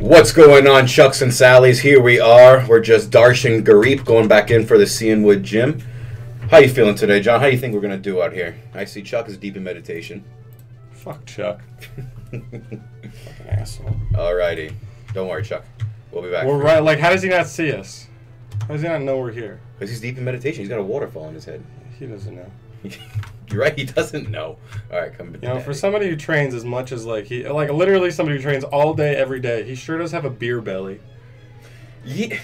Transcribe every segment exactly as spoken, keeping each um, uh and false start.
What's going on, Chucks and Sallies? Here we are. We're just Darsh and Gareep going back in for the Cianwood Gym. How you feeling today, John? How do you think we're going to do out here? I see Chuck is deep in meditation. Fuck Chuck. Fucking asshole. Alrighty. Don't worry, Chuck. We'll be back. We're right. Like, how does he not see us? How does he not know we're here? Because he's deep in meditation. He's got a waterfall in his head. He doesn't know. You're right, he doesn't know. All right, come. You know, for somebody who trains as much as like he, like literally somebody who trains all day, every day, he sure does have a beer belly. Yeah.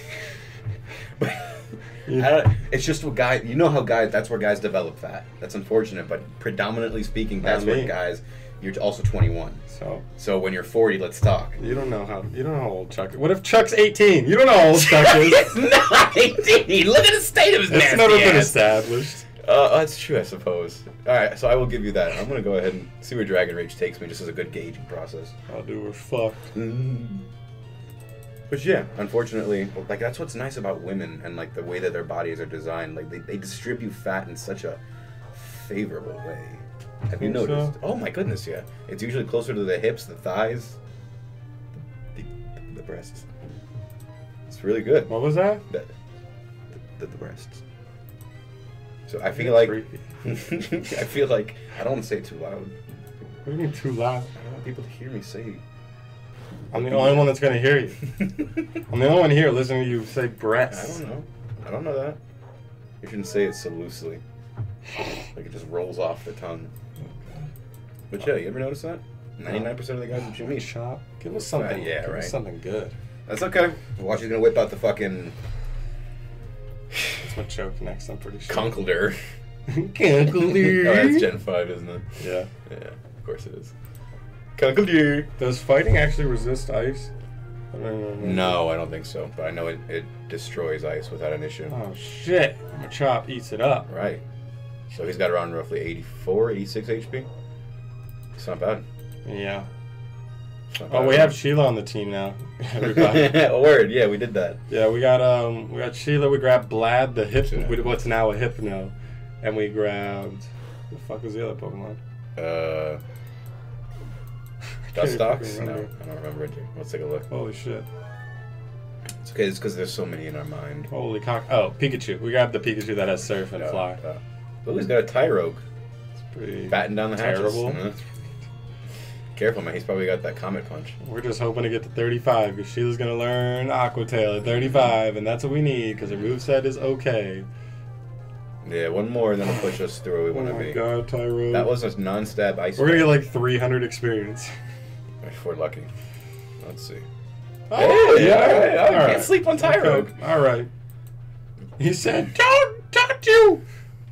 Yeah. I it's just what guy. You know how guys. That's where guys develop fat. That's unfortunate, but predominantly speaking, that's where guys. You're also twenty-one. So. So when you're forty, let's talk. You don't know how. You don't know how old Chuck is. What if Chuck's eighteen? You don't know how old Chuck is. He's not eighteen. Look at the state of his nasty ass. It's never been established. Uh, that's true, I suppose. All right, so I will give you that. I'm gonna go ahead and see where Dragon Rage takes me, just as a good gauging process. I'll do we're fucked. Mm. But yeah, unfortunately, like that's what's nice about women and like the way that their bodies are designed. Like they, they distribute fat in such a favorable way. Have you noticed? So? Oh my goodness, yeah. It's usually closer to the hips, the thighs, the, the, the breasts. It's really good. What was that? The, the, the breasts. So I feel like I feel like I don't want to say it too loud. What do you mean too loud? I don't want people to hear me say it. I'm the only one that's gonna hear you. I'm the only one here listening to you say breasts. I don't know. I don't know that. You shouldn't say it so loosely. Like it just rolls off the tongue. But yeah, you ever notice that? ninety-nine percent of the guys in Jimmy's shop. Give us something. Uh, yeah, give right. Us something good. That's okay. Watch, he's gonna whip out the fucking. That's Machoke next, I'm pretty sure. Conkeldurr. Conkeldurr. Oh, that's Gen five, isn't it? Yeah. Yeah, of course it is. Conkeldurr. Does fighting actually resist ice? I don't know. No, I don't think so. But I know it, it destroys ice without an issue. Oh, shit. Machop eats it up. Right. So he's got around roughly eighty-four, eighty-six H P. It's not bad. Yeah. Oh, we have Sheila on the team now. A word, yeah, we did that. Yeah, we got um, we got Sheila. We grabbed Blad, the Hipno, what's now a Hipno, and we grabbed the fuck was the other Pokemon? Uh, Dustox. No, I don't remember it. Let's take a look. Holy shit! It's okay. It's because there's so many in our mind. Holy cock! Oh, Pikachu. We grabbed the Pikachu that has Surf and Fly. But he's got a Tyrogue. It's pretty batten down the terrible. Hatches. Careful, man. He's probably got that Comet Punch. We're just hoping to get to thirty-five, because Sheila's going to learn Aqua Tail at thirty-five, and that's what we need, because her moveset is okay. Yeah, one more, and that'll push us to where we want to be. Oh my god, Tyrogue. That was a non-stab ice. We're going to get like three hundred experience. If we're lucky. Let's see. Oh, hey, yeah, all right, all right. I can't sleep on Tyrogue. Okay. All right. He said, don't touch you!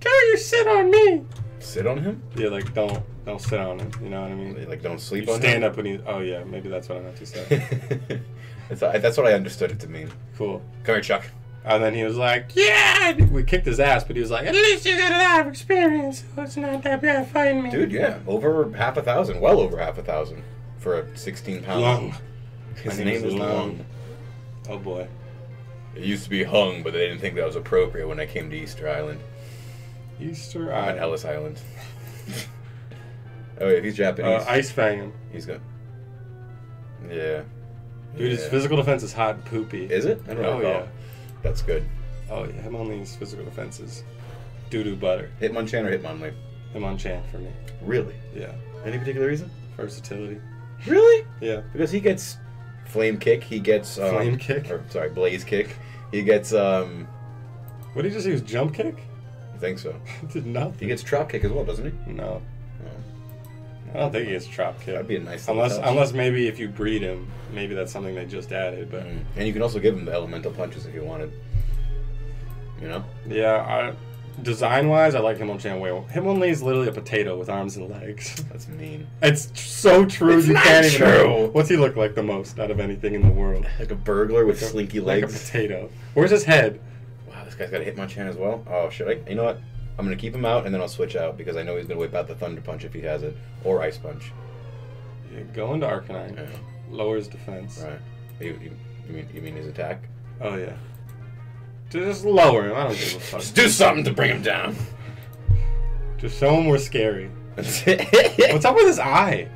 Don't you sit on me! Sit on him? Yeah, like, don't. Don't sit on him, you know what I mean? Like, don't sleep you on stand him? Stand up when you... Oh, yeah, maybe that's what I meant to say. that's, that's what I understood it to mean. Cool. Come here, Chuck. And then he was like, yeah! We kicked his ass, but he was like, at least you got a lot of experience, so it's not that bad fighting me. Dude, yeah. Over half a thousand. Well over half a thousand for a sixteen pound... Lung. His name, name is Lung. Lung. Oh, boy. It used to be Hung, but they didn't think that was appropriate when I came to Easter Island. Easter Island? Not Ellis Island. Oh, yeah, he's Japanese. Uh, ice Fang him. He's good. Yeah. Dude, yeah. His physical defense is hot and poopy. Is it? I don't know. Oh, yeah. That's good. Oh, yeah. Him only his physical defense is doo-doo butter. Hitmonchan or Hitmonwave? Hitmonchan for me. Really? Yeah. Any particular reason? Versatility. Really? Yeah. Because he gets Flame Kick, he gets... Um, flame Kick? Or, sorry, Blaze Kick. He gets... um. What did he just use? Jump Kick? I think so. Did nothing. He gets Drop Kick as well, doesn't he? No. I don't think he gets Drop Kick. That'd be a nice thing. Unless, unless maybe if you breed him, maybe that's something they just added. But mm. And you can also give him the elemental punches if you wanted. You know? Yeah. I, design wise, I like Hitmonchan way. Hitmonlee is literally a potato with arms and legs. That's mean. It's so true. It's you not can't true. Even know. What's he look like the most out of anything in the world? Like a burglar with like a, slinky legs. Like a potato. Where's his head? Wow, this guy's got a Hitmonchan as well. Oh, should I? You know what? I'm going to keep him out, and then I'll switch out, because I know he's going to whip out the Thunder Punch if he has it, or Ice Punch. Yeah, go into Arcanine. Yeah. Lowers defense. Right. You, you, you, mean, you mean his attack? Oh, yeah. Just lower him. I don't give a fuck. Just do something to bring him down. Just show him we're scary. What's up with his eye?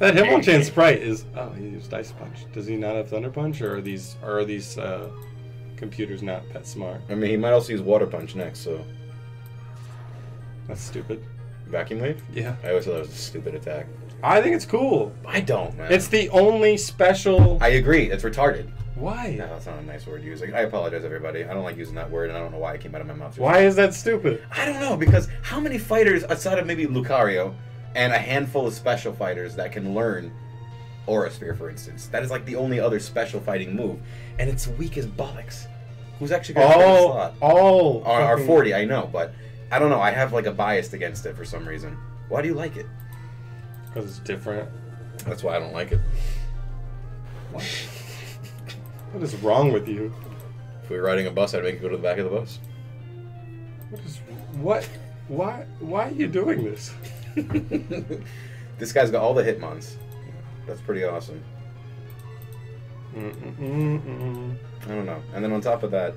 That Hitmonchan sprite is... Oh, he used Ice Punch. Does he not have Thunder Punch? Or are these, or are these uh, computers not that smart? I mean, he might also use Water Punch next, so... That's stupid. Vacuum Wave? Yeah. I always thought that was a stupid attack. I think it's cool. I don't, man. It's the only special... I agree. It's retarded. Why? No, that's not a nice word to use. Like, I apologize, everybody. I don't like using that word, and I don't know why it came out of my mouth. Why is that stupid? I don't know, because how many fighters, outside of maybe Lucario, and a handful of special fighters that can learn Aura Sphere, for instance. That is like the only other special fighting move. And it's weak as bollocks. Who's actually going to play the slot? Oh! Or forty, I know, but... I don't know, I have like a bias against it for some reason. Why do you like it? Because it's different. That's why I don't like it. What? What is wrong with you? If we were riding a bus, I'd make you go to the back of the bus. What is... What? Why, why are you doing this? This guy's got all the Hitmons. That's pretty awesome. Mm -mm -mm -mm. I don't know. And then on top of that,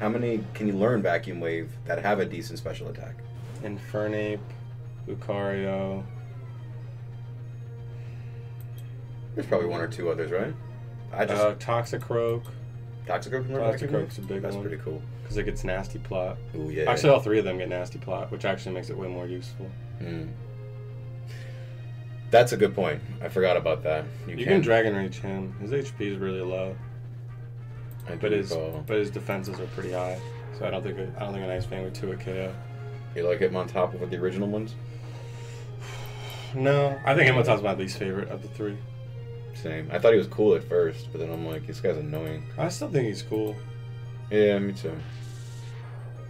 how many can you learn Vacuum Wave that have a decent special attack? Infernape, Lucario. There's probably one or two others, right? I just uh, Toxicroak. Toxicroak. Toxicroak's a big That's one. That's pretty cool because it gets Nasty Plot. Ooh, yeah. Actually, all three of them get Nasty Plot, which actually makes it way more useful. Mm. That's a good point. I forgot about that. You, you can Dragon Rage him. His H P is really low. I but his recall. but his defenses are pretty high, so I don't think a, I don't think an Ice Fang would two-hit K O. You like him on top of the original ones? No, I think him on top's my least favorite of the three. Same. I thought he was cool at first, but then I'm like, this guy's annoying. I still think he's cool. Yeah, me too.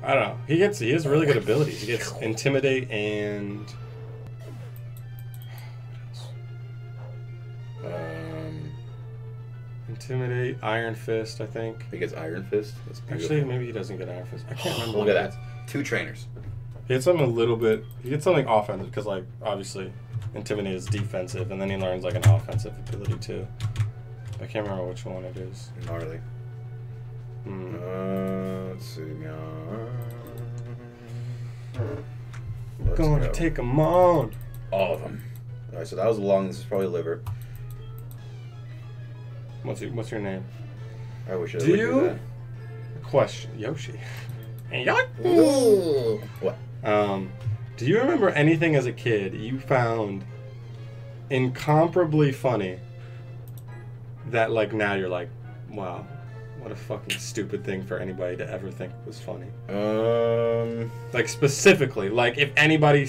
I don't know. He gets he has really good abilities. He gets Intimidate and what else? Uh, Intimidate, Iron Fist, I think. He gets Iron Fist? That's beautiful. Actually, maybe he doesn't get Iron Fist. I can't remember. Look at that. Two trainers. He gets something a little bit... He gets something offensive, because, like, obviously, Intimidate is defensive, and then he learns, like, an offensive ability, too. I can't remember which one it is. Gnarly. Hmm. Uh, let's see. We're going to take them on. All of them. All right, so that was lung. This is probably liver. What's your, what's your name? I wish I would do, you? do that. Question. Yoshi. And Yoshi. What? Um, do you remember anything as a kid you found incomparably funny that, like, now you're like, wow, what a fucking stupid thing for anybody to ever think was funny? Um. Like, specifically, like, if anybody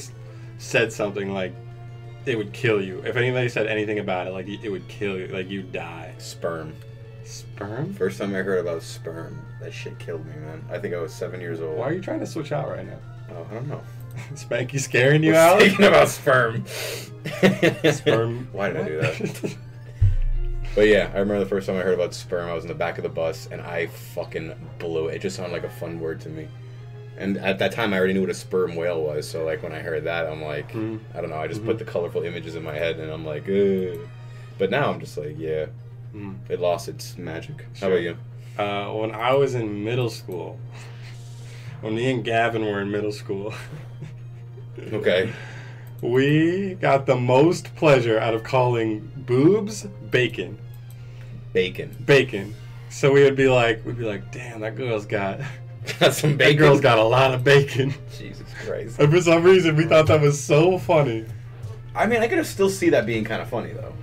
said something, like, it would kill you. If anybody said anything about it, like, it would kill you. Like, you'd die. Sperm. Sperm? First time I heard about sperm, that shit killed me, man. I think I was seven years old. Why are you trying to switch out right now? Oh, I don't know. Spanky scaring you out? Thinking about sperm. Sperm. Why did I do that? But yeah, I remember the first time I heard about sperm, I was in the back of the bus, and I fucking blew it. It just sounded like a fun word to me. And at that time, I already knew what a sperm whale was, so, like, when I heard that, I'm like, mm. I don't know, I just mm -hmm. put the colorful images in my head, and I'm like, ugh. But now I'm just like, yeah, mm. it lost its magic. Sure. How about you? Uh, when I was in middle school, when me and Gavin were in middle school, okay, we got the most pleasure out of calling boobs bacon. Bacon. Bacon. So we would be like, we'd be like, damn, that girl's got... Got some bacon. That girl's got a lot of bacon. Jesus Christ. And for some reason, we thought that was so funny. I mean, I could still see that being kind of funny, though.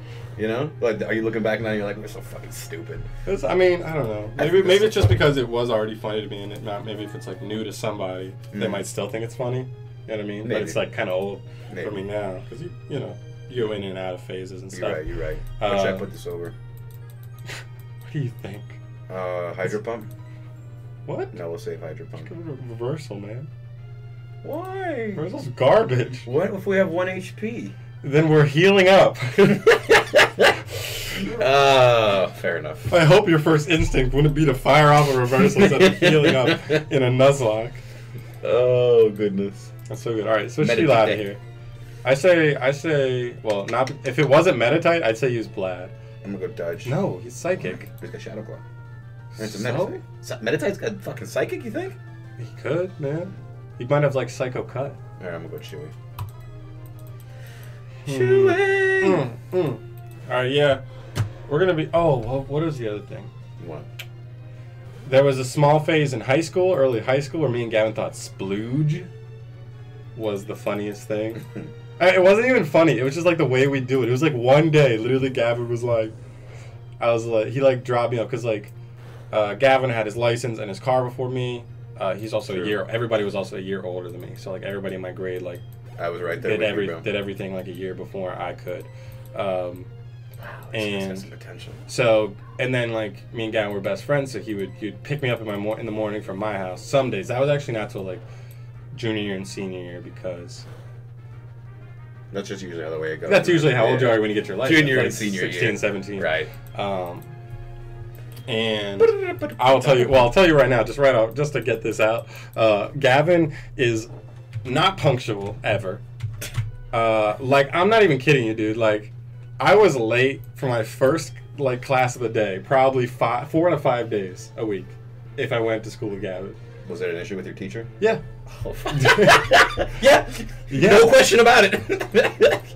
You know? Like, are you looking back now and you're like, we're so fucking stupid. It's, I mean, I don't know. Maybe maybe it's just funny. Because it was already funny to me, and it not, maybe if it's, like, new to somebody, mm. they might still think it's funny. You know what I mean? Maybe. But it's, like, kind of old maybe. for me now. Because, you, you know, you go in and out of phases and stuff. You're right, you're right. Uh, Why should I put this over? What do you think? Uh, hydro pump? What? No, we'll save Hydro Pump. Just give it a reversal, man. Why? Reversal's garbage. What if we have one H P? Then we're healing up. uh, fair enough. I hope your first instinct wouldn't be to fire off a reversal instead of healing up in a Nuzlocke. Oh, goodness. That's so good. All right, switch Sheila out of here. I say, I say, well, not if it wasn't Meditite, I'd say use Blad. I'm going to go Dodge. No, he's Psychic. He's got Shadow Claw. It's so? Meditite's got fucking Psychic, you think? He could, man. He might have, like, Psycho Cut. Alright, I'm gonna go Chewy. Chewy. Mm, mm. All right, yeah. We're going to be... Oh, well, what is the other thing? What? There was a small phase in high school, early high school, where me and Gavin thought splooge was the funniest thing. I, it wasn't even funny. It was just like the way we do it. It was like one day, literally, Gavin was like... I was like... He like dropped me up because like uh, Gavin had his license and his car before me. Uh, he's also sure. a year... Everybody was also a year older than me. So like everybody in my grade like... I was right there did with every, you, bro. Did everything like a year before I could. Um... Wow, and so and then like me and Gavin were best friends, so he would he'd pick me up in my mor in the morning from my house some days. That was actually not till like junior year and senior year, because that's just usually how the way it goes. That's usually how yeah. old you are when you get your license, junior like and senior sixteen, year. seventeen, right? Um, and I'll tell you, well, I'll tell you right now, just right out, just to get this out. Uh, Gavin is not punctual ever. Uh, like I'm not even kidding you, dude. Like. I was late for my first like class of the day, probably five, four out of five days a week, if I went to school with Gavin. Was there an issue with your teacher? Yeah. Oh, yeah. yeah. No question about it.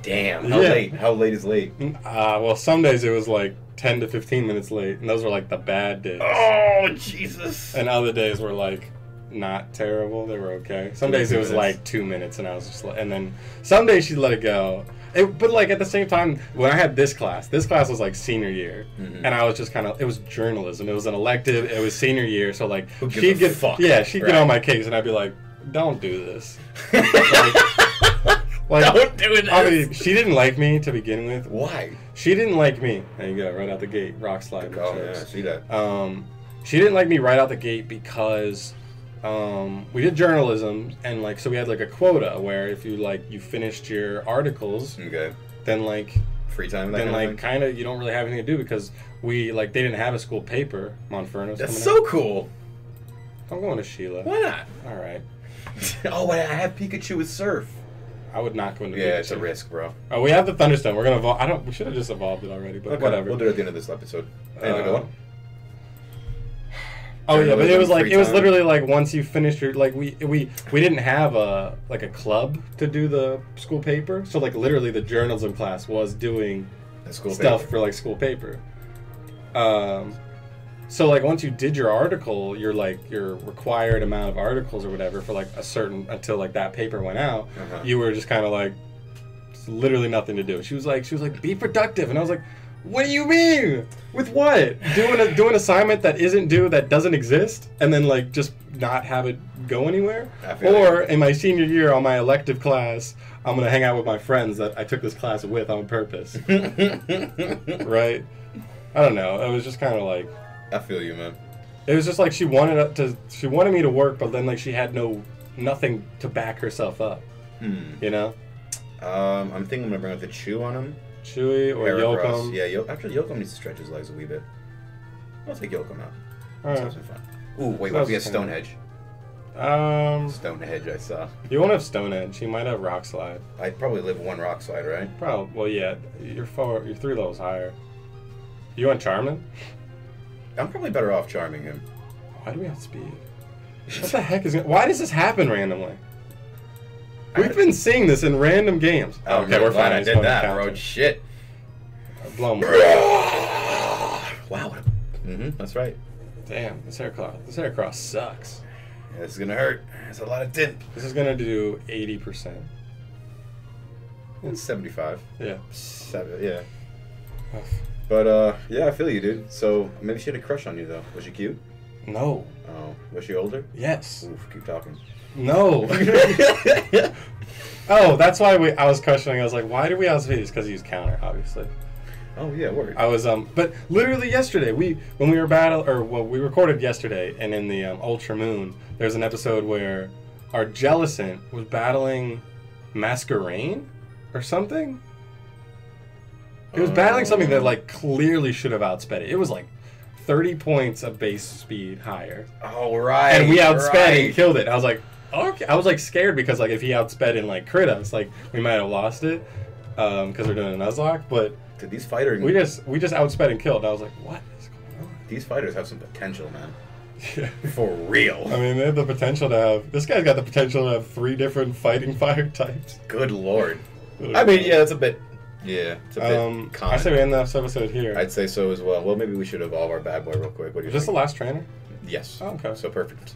Damn. How yeah. late? How late is late? Uh, well, some days it was like ten to fifteen minutes late, and those were like the bad days. Oh Jesus. And other days were like not terrible. They were okay. Some days it was like two minutes, and I was just like, and then some days she let it go. It, but like at the same time, when I had this class, this class was like senior year, mm-hmm. and I was just kind of, it was journalism. It was an elective. It was senior year, so like she'd get, fuck, yeah, she'd right. get on my case, and I'd be like, "Don't do this." like, like, don't do this. I mean, she didn't like me to begin with. Why? She didn't like me. There you go, right out the gate, rock slide. Oh yeah, I see that. Um, she didn't like me right out the gate because. Um, we did journalism, and like so we had like a quota where if you like you finished your articles, okay. then like free time, then like kind of you don't really have anything to do because we like they didn't have a school paper. Monferno's that's so out. Cool. I'm going to Sheila. Why not? All right. oh, wait, I have Pikachu with Surf. I would not go into yeah, Pikachu. It's a risk, bro. Oh, we have the Thunderstone. We're gonna evolve. I don't. We should have just evolved it already, but okay. whatever. We'll do it at the end of this episode. Uh, another one. Oh yeah, but it was like it was literally like once you finished your like we we we didn't have a like a club to do the school paper, so like literally the journalism class was doing stuff for like school paper. Um, so like once you did your article, your like your required amount of articles or whatever for like a certain until like that paper went out, uh-huh. you were just kind of like literally nothing to do. She was like she was like be productive, and I was like. What do you mean? With what? Doing a doing assignment that isn't due, that doesn't exist, and then like just not have it go anywhere? Or like in my senior year on my elective class, I'm gonna hang out with my friends that I took this class with on purpose. right? I don't know. It was just kind of like. I feel you, man. It was just like she wanted to. She wanted me to work, but then like she had no nothing to back herself up. Hmm. You know. Um, I'm thinking I'm gonna bring up the chew on him. Chewy or Yolcom. Yeah, Yo actually Yolcom needs to stretch his legs a wee bit. I'll take Yolcom out. All right. Fun. Ooh, wait, what if we have Stonehenge? Um, Stonehenge, I saw. You won't have Stonehenge. You might have Rock Slide. I probably live one Rock Slide, right? Probably. Well, yeah. You're four. You're three levels higher. You want Charmin? I'm probably better off charming him. Why do we have speed? What the heck is? Why does this happen randomly? We've been seeing this in random games. Oh, okay, we're fine. I did that, bro. Shit. Blow me. Wow. Mm-hmm. That's right. Damn, this haircloth. This haircloth sucks. Yeah, this is gonna hurt. There's a lot of dip. This is gonna do eighty percent. It's seventy-five. Yeah. Seven. Yeah. But uh, yeah, I feel you, dude. So maybe she had a crush on you, though. Was she cute? No. Oh, was she older? Yes. Oof, keep talking. No. oh, that's why we. I was questioning. I was like, why do we outfit these? Because he used counter, obviously. Oh yeah, word. I was um, but literally yesterday we when we were battle or well we recorded yesterday, and in the um, Ultra Moon, there's an episode where our Jellicent was battling Masquerain or something. It was um. battling something that like clearly should have outsped it. It was like. thirty points of base speed higher. Oh, right. And we outsped right. and killed it. I was like, okay. I was like scared because like if he outsped and like crit us, like we might have lost it because um, we're doing a Nuzlocke. But dude, these fighters, we just we just outsped and killed. I was like, what is going on? These fighters have some potential, man. Yeah. For real. I mean, they have the potential to have. This guy's got the potential to have three different fighting fire types. Good lord. I mean, yeah, that's a bit. Yeah, it's a bit um, con. I say we end this episode here. I'd say so as well. Well, maybe we should evolve our bad boy real quick. What do you think? Is this the last trainer? Yes. Oh, okay. So perfect.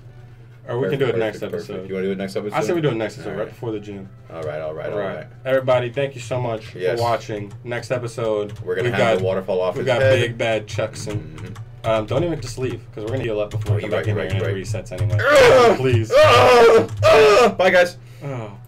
Or we perfect, can do it perfect, next episode. Perfect. You want to do it next episode? I say we do it next episode, right. right before the gym. All right, all right, all, all right. right. Everybody, thank you so much yes. for watching. Next episode, we're gonna have got, the waterfall off. We've got head. big bad Chucks and mm-hmm. um, don't even just leave because we're gonna heal up before oh, we come right, back in right, here right. and it resets anyway. Uh, Please. Uh, uh, uh, bye guys. Oh.